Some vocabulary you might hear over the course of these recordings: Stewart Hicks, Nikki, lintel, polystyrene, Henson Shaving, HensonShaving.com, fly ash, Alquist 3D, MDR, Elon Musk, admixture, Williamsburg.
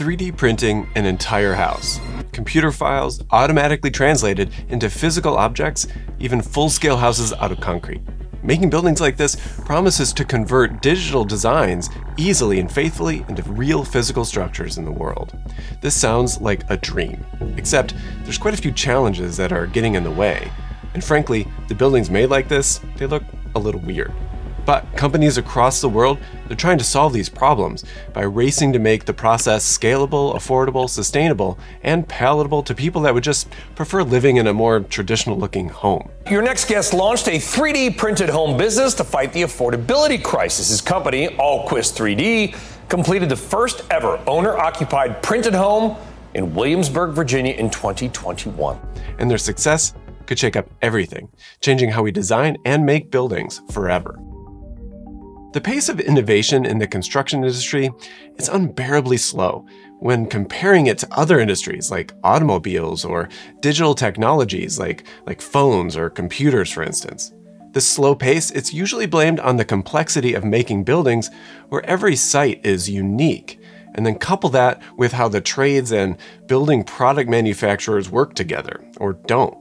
3D printing an entire house. Computer files automatically translated into physical objects, even full-scale houses out of concrete. Making buildings like this promises to convert digital designs easily and faithfully into real physical structures in the world. This sounds like a dream, except there's quite a few challenges that are getting in the way. And frankly, the buildings made like this, they look a little weird. But companies across the world, they're trying to solve these problems by racing to make the process scalable, affordable, sustainable, and palatable to people that would just prefer living in a more traditional-looking home. Your next guest launched a 3D printed home business to fight the affordability crisis. His company, Alquist 3D, completed the first ever owner-occupied printed home in Williamsburg, Virginia in 2021. And their success could shake up everything, changing how we design and make buildings forever. The pace of innovation in the construction industry is unbearably slow when comparing it to other industries like automobiles or digital technologies like phones or computers, for instance. This slow pace, it's usually blamed on the complexity of making buildings where every site is unique, and then couple that with how the trades and building product manufacturers work together or don't.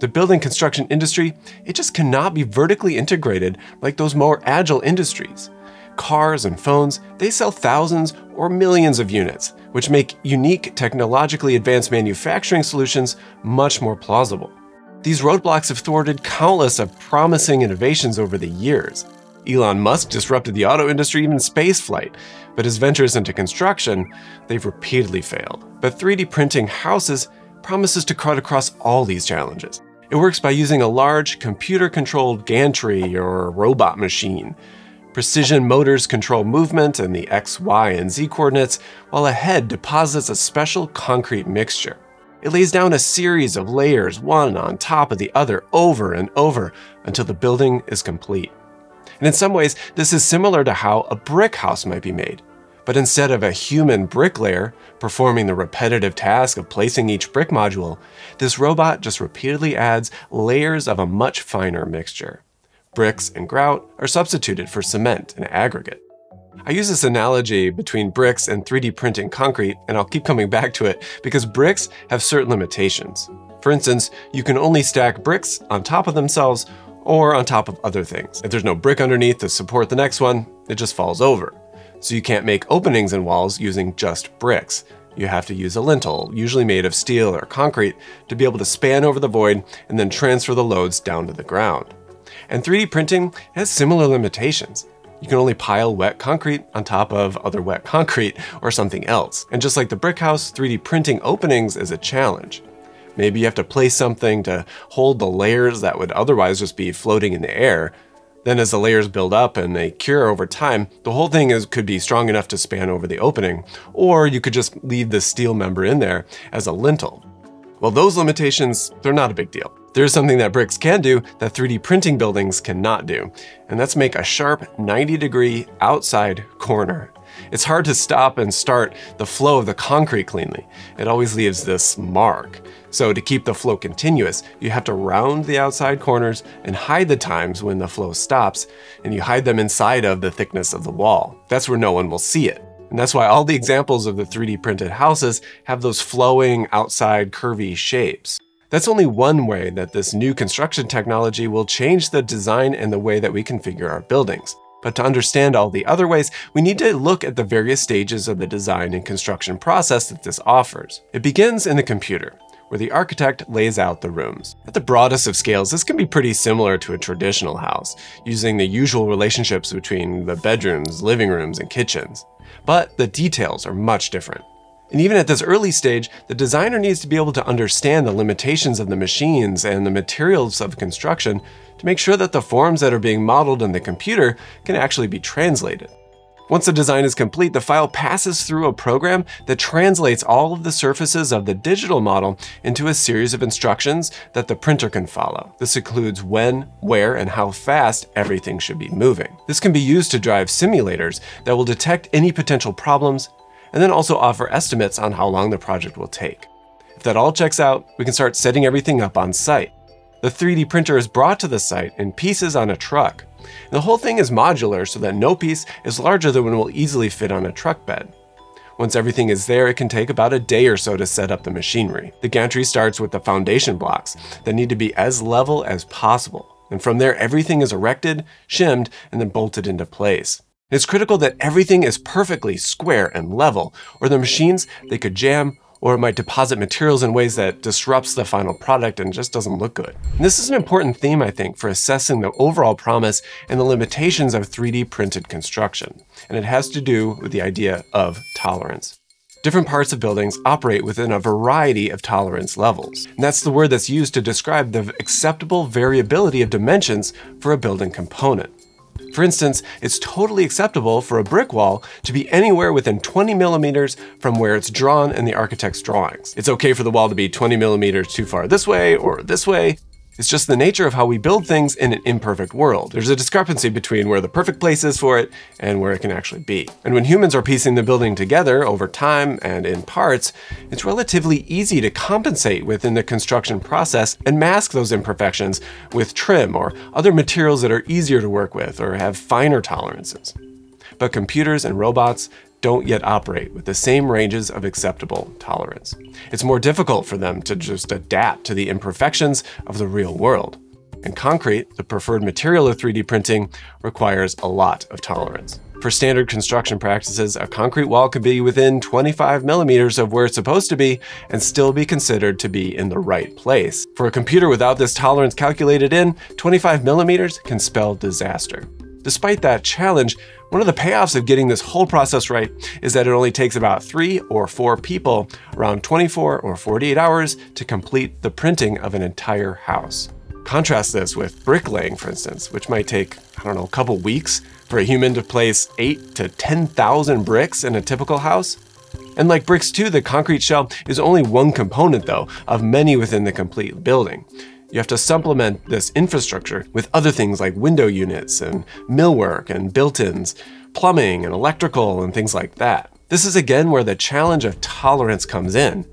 The building construction industry, it just cannot be vertically integrated like those more agile industries. Cars and phones, they sell thousands or millions of units, which make unique technologically advanced manufacturing solutions much more plausible. These roadblocks have thwarted countless of promising innovations over the years. Elon Musk disrupted the auto industry, even spaceflight, but his ventures into construction, they've repeatedly failed. But 3D printing houses promises to cut across all these challenges. It works by using a large computer-controlled gantry or robot machine. Precision motors control movement and the X, Y, and Z coordinates, while a head deposits a special concrete mixture. It lays down a series of layers, one on top of the other, over and over, until the building is complete. And in some ways, this is similar to how a brick house might be made. But instead of a human bricklayer performing the repetitive task of placing each brick module, this robot just repeatedly adds layers of a much finer mixture. Bricks and grout are substituted for cement and aggregate. I use this analogy between bricks and 3D printing concrete, and I'll keep coming back to it because bricks have certain limitations. For instance, you can only stack bricks on top of themselves or on top of other things. If there's no brick underneath to support the next one, it just falls over. So you can't make openings in walls using just bricks. You have to use a lintel, usually made of steel or concrete, to be able to span over the void and then transfer the loads down to the ground. And 3D printing has similar limitations. You can only pile wet concrete on top of other wet concrete or something else. And just like the brick house, 3D printing openings is a challenge. Maybe you have to place something to hold the layers that would otherwise just be floating in the air. Then as the layers build up and they cure over time, the whole thing could be strong enough to span over the opening, or you could just leave the steel member in there as a lintel. Well, those limitations, they're not a big deal. There's something that bricks can do that 3D printing buildings cannot do, and that's make a sharp 90-degree outside corner. It's hard to stop and start the flow of the concrete cleanly. It always leaves this mark. So to keep the flow continuous, you have to round the outside corners and hide the times when the flow stops, and you hide them inside of the thickness of the wall. That's where no one will see it. And that's why all the examples of the 3D printed houses have those flowing outside curvy shapes. That's only one way that this new construction technology will change the design and the way that we configure our buildings. But to understand all the other ways, we need to look at the various stages of the design and construction process that this offers. It begins in the computer, where the architect lays out the rooms. At the broadest of scales, this can be pretty similar to a traditional house, using the usual relationships between the bedrooms, living rooms, and kitchens. But the details are much different. And even at this early stage, the designer needs to be able to understand the limitations of the machines and the materials of construction to make sure that the forms that are being modeled in the computer can actually be translated. Once the design is complete, the file passes through a program that translates all of the surfaces of the digital model into a series of instructions that the printer can follow. This includes when, where, and how fast everything should be moving. This can be used to drive simulators that will detect any potential problems and then also offer estimates on how long the project will take. If that all checks out, we can start setting everything up on site. The 3D printer is brought to the site in pieces on a truck. And the whole thing is modular so that no piece is larger than one will easily fit on a truck bed. Once everything is there, it can take about a day or so to set up the machinery. The gantry starts with the foundation blocks that need to be as level as possible. And from there, everything is erected, shimmed, and then bolted into place. It's critical that everything is perfectly square and level, or the machines, they could jam, or it might deposit materials in ways that disrupts the final product and just doesn't look good. And this is an important theme, I think, for assessing the overall promise and the limitations of 3D printed construction. And it has to do with the idea of tolerance. Different parts of buildings operate within a variety of tolerance levels. And that's the word that's used to describe the acceptable variability of dimensions for a building component. For instance, it's totally acceptable for a brick wall to be anywhere within 20 millimeters from where it's drawn in the architect's drawings. It's okay for the wall to be 20 millimeters too far this way or this way. It's just the nature of how we build things in an imperfect world. There's a discrepancy between where the perfect place is for it and where it can actually be. And when humans are piecing the building together over time and in parts, it's relatively easy to compensate within the construction process and mask those imperfections with trim or other materials that are easier to work with or have finer tolerances. But computers and robots don't yet operate with the same ranges of acceptable tolerance. It's more difficult for them to just adapt to the imperfections of the real world. And concrete, the preferred material of 3D printing, requires a lot of tolerance. For standard construction practices, a concrete wall could be within 25 millimeters of where it's supposed to be and still be considered to be in the right place. For a computer without this tolerance calculated in, 25 millimeters can spell disaster. Despite that challenge, one of the payoffs of getting this whole process right is that it only takes about 3 or 4 people around 24 or 48 hours to complete the printing of an entire house. Contrast this with bricklaying, for instance, which might take, I don't know, a couple weeks for a human to place 8 to 10,000 bricks in a typical house. And like bricks too, the concrete shell is only one component though of many within the complete building. You have to supplement this infrastructure with other things like window units and millwork and built-ins, plumbing and electrical and things like that. This is again where the challenge of tolerance comes in.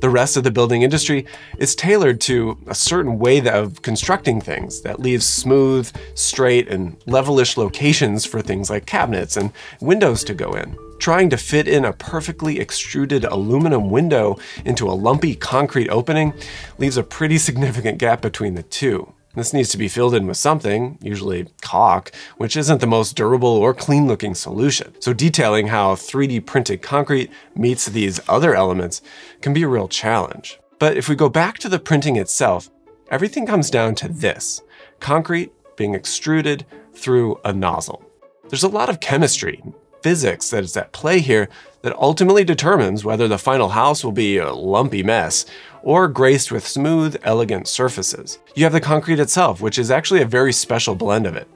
The rest of the building industry is tailored to a certain way of constructing things that leaves smooth, straight, and levelish locations for things like cabinets and windows to go in. Trying to fit in a perfectly extruded aluminum window into a lumpy concrete opening leaves a pretty significant gap between the two. This needs to be filled in with something, usually caulk, which isn't the most durable or clean-looking solution. So detailing how 3D printed concrete meets these other elements can be a real challenge. But if we go back to the printing itself, everything comes down to this: concrete being extruded through a nozzle. There's a lot of chemistry, physics that is at play here that ultimately determines whether the final house will be a lumpy mess or graced with smooth, elegant surfaces. You have the concrete itself, which is actually a very special blend of it.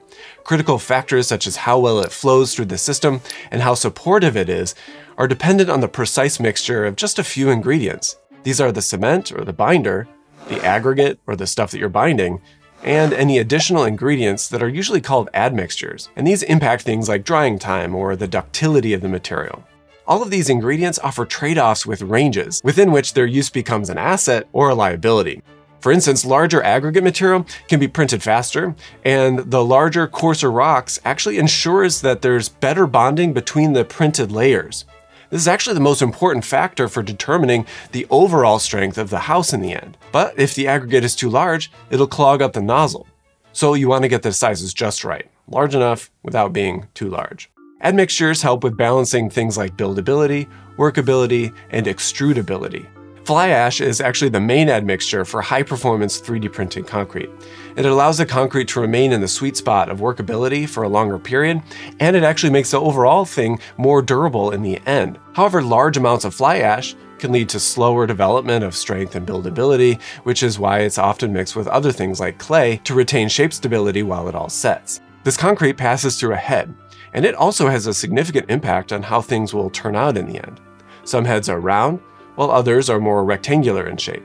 Critical factors such as how well it flows through the system and how supportive it is are dependent on the precise mixture of just a few ingredients. These are the cement or the binder, the aggregate or the stuff that you're binding, and any additional ingredients that are usually called admixtures. And these impact things like drying time or the ductility of the material. All of these ingredients offer trade-offs with ranges, within which their use becomes an asset or a liability. For instance, larger aggregate material can be printed faster, and the larger, coarser rocks actually ensures that there's better bonding between the printed layers. This is actually the most important factor for determining the overall strength of the house in the end. But if the aggregate is too large, it'll clog up the nozzle. So you want to get the sizes just right, large enough without being too large. Admixtures help with balancing things like buildability, workability, and extrudability. Fly ash is actually the main admixture for high-performance 3D printed concrete. It allows the concrete to remain in the sweet spot of workability for a longer period, and it actually makes the overall thing more durable in the end. However, large amounts of fly ash can lead to slower development of strength and buildability, which is why it's often mixed with other things like clay to retain shape stability while it all sets. This concrete passes through a head, and it also has a significant impact on how things will turn out in the end. Some heads are round, while others are more rectangular in shape.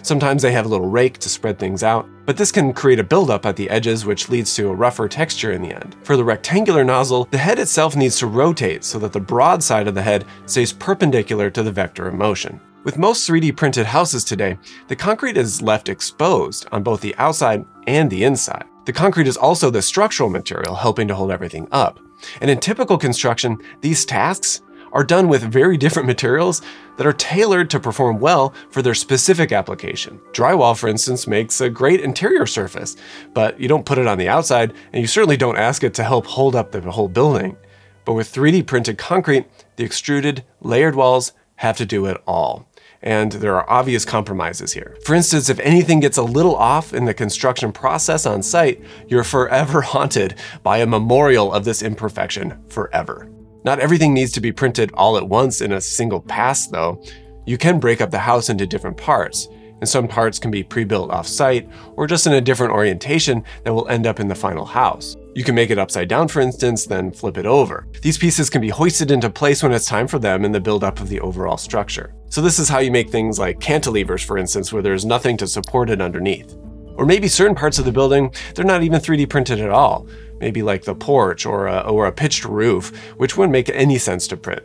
Sometimes they have a little rake to spread things out, but this can create a buildup at the edges, which leads to a rougher texture in the end. For the rectangular nozzle, the head itself needs to rotate so that the broad side of the head stays perpendicular to the vector of motion. With most 3D printed houses today, the concrete is left exposed on both the outside and the inside. The concrete is also the structural material helping to hold everything up. And in typical construction, these tasks are done with very different materials that are tailored to perform well for their specific application. Drywall, for instance, makes a great interior surface, but you don't put it on the outside, and you certainly don't ask it to help hold up the whole building. But with 3D printed concrete, the extruded, layered walls have to do it all. And there are obvious compromises here. For instance, if anything gets a little off in the construction process on site, you're forever haunted by a memorial of this imperfection forever. Not everything needs to be printed all at once in a single pass, though. You can break up the house into different parts, and some parts can be pre-built off-site or just in a different orientation that will end up in the final house. You can make it upside down, for instance, then flip it over. These pieces can be hoisted into place when it's time for them in the buildup of the overall structure. So this is how you make things like cantilevers, for instance, where there's nothing to support it underneath. Or maybe certain parts of the building, they're not even 3D printed at all. Maybe like the porch or a pitched roof, which wouldn't make any sense to print.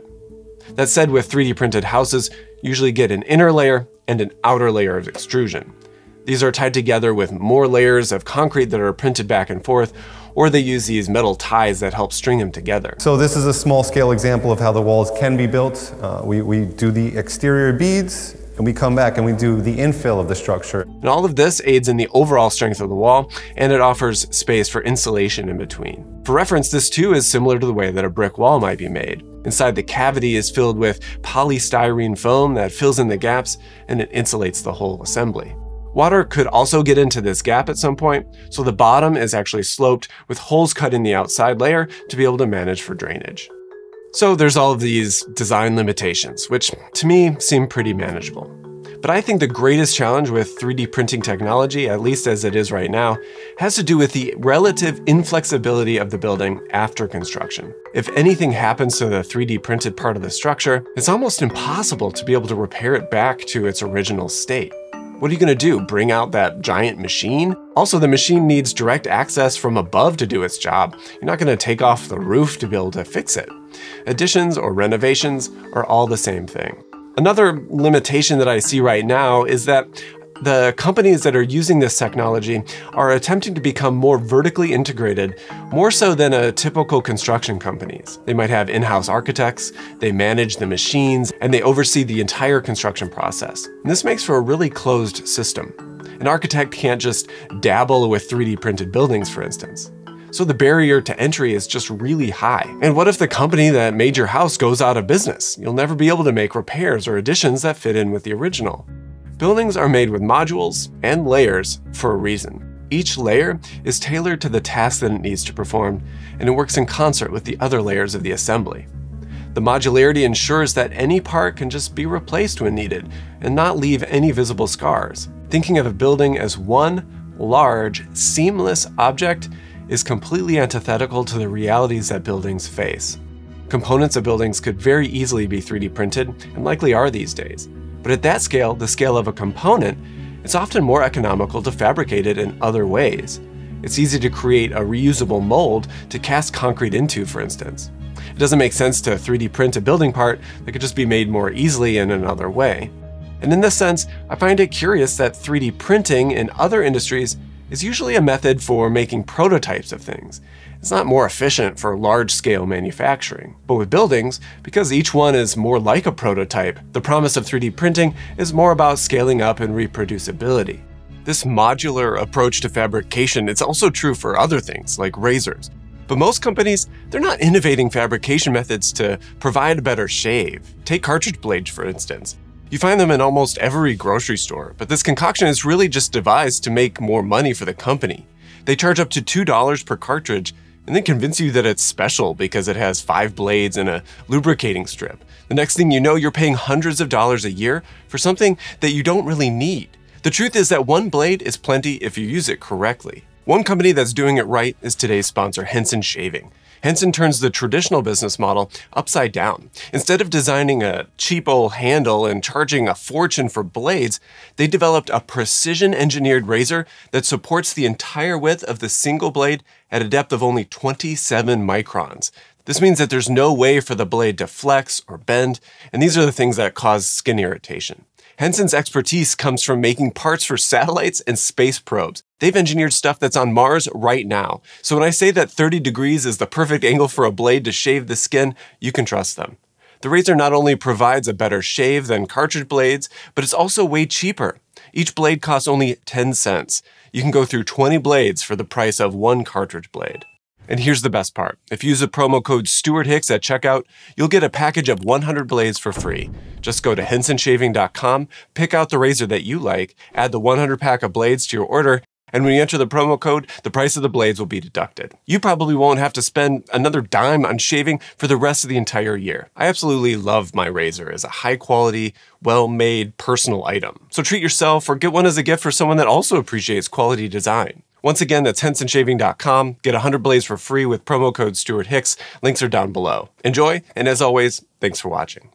That said, with 3D printed houses, you usually get an inner layer and an outer layer of extrusion. These are tied together with more layers of concrete that are printed back and forth, or they use these metal ties that help string them together. So this is a small scale example of how the walls can be built. We do the exterior beads, and we come back and we do the infill of the structure. And all of this aids in the overall strength of the wall, and it offers space for insulation in between. For reference, this too is similar to the way that a brick wall might be made. Inside, the cavity is filled with polystyrene foam that fills in the gaps, and it insulates the whole assembly. Water could also get into this gap at some point, so the bottom is actually sloped with holes cut in the outside layer to be able to manage for drainage. So there's all of these design limitations, which to me seem pretty manageable. But I think the greatest challenge with 3D printing technology, at least as it is right now, has to do with the relative inflexibility of the building after construction. If anything happens to the 3D printed part of the structure, it's almost impossible to be able to repair it back to its original state. What are you gonna do, bring out that giant machine? Also, the machine needs direct access from above to do its job. You're not gonna take off the roof to be able to fix it. Additions or renovations are all the same thing. Another limitation that I see right now is that the companies that are using this technology are attempting to become more vertically integrated, more so than a typical construction companies. They might have in-house architects, they manage the machines, and they oversee the entire construction process. And this makes for a really closed system. An architect can't just dabble with 3D printed buildings, for instance. So the barrier to entry is just really high. And what if the company that made your house goes out of business? You'll never be able to make repairs or additions that fit in with the original. Buildings are made with modules and layers for a reason. Each layer is tailored to the task that it needs to perform, and it works in concert with the other layers of the assembly. The modularity ensures that any part can just be replaced when needed and not leave any visible scars. Thinking of a building as one large, seamless object is completely antithetical to the realities that buildings face. Components of buildings could very easily be 3D printed, and likely are these days. But at that scale, the scale of a component, it's often more economical to fabricate it in other ways. It's easy to create a reusable mold to cast concrete into, for instance. It doesn't make sense to 3D print a building part that could just be made more easily in another way. And in this sense, I find it curious that 3D printing in other industries is usually a method for making prototypes of things. It's not more efficient for large-scale manufacturing. But with buildings, because each one is more like a prototype, the promise of 3D printing is more about scaling up and reproducibility. This modular approach to fabrication is also true for other things, like razors. But most companies, they're not innovating fabrication methods to provide a better shave. Take cartridge blades, for instance. You find them in almost every grocery store, but this concoction is really just devised to make more money for the company. They charge up to $2 per cartridge and then convince you that it's special because it has 5 blades and a lubricating strip. The next thing you know, you're paying hundreds of dollars a year for something that you don't really need. The truth is that one blade is plenty if you use it correctly. One company that's doing it right is today's sponsor, Henson Shaving. Henson turns the traditional business model upside down. Instead of designing a cheap old handle and charging a fortune for blades, they developed a precision-engineered razor that supports the entire width of the single blade at a depth of only 27 microns. This means that there's no way for the blade to flex or bend, and these are the things that cause skin irritation. Henson's expertise comes from making parts for satellites and space probes. They've engineered stuff that's on Mars right now. So when I say that 30 degrees is the perfect angle for a blade to shave the skin, you can trust them. The razor not only provides a better shave than cartridge blades, but it's also way cheaper. Each blade costs only 10 cents. You can go through 20 blades for the price of one cartridge blade. And here's the best part. If you use the promo code Stewart Hicks at checkout, you'll get a package of 100 blades for free. Just go to HensonShaving.com, pick out the razor that you like, add the 100 pack of blades to your order, and when you enter the promo code, the price of the blades will be deducted. You probably won't have to spend another dime on shaving for the rest of the entire year. I absolutely love my razor as a high quality, well-made personal item. So treat yourself or get one as a gift for someone that also appreciates quality design. Once again, that's HensonShaving.com. Get 100 blades for free with promo code Stewart Hicks. Links are down below. Enjoy, and as always, thanks for watching.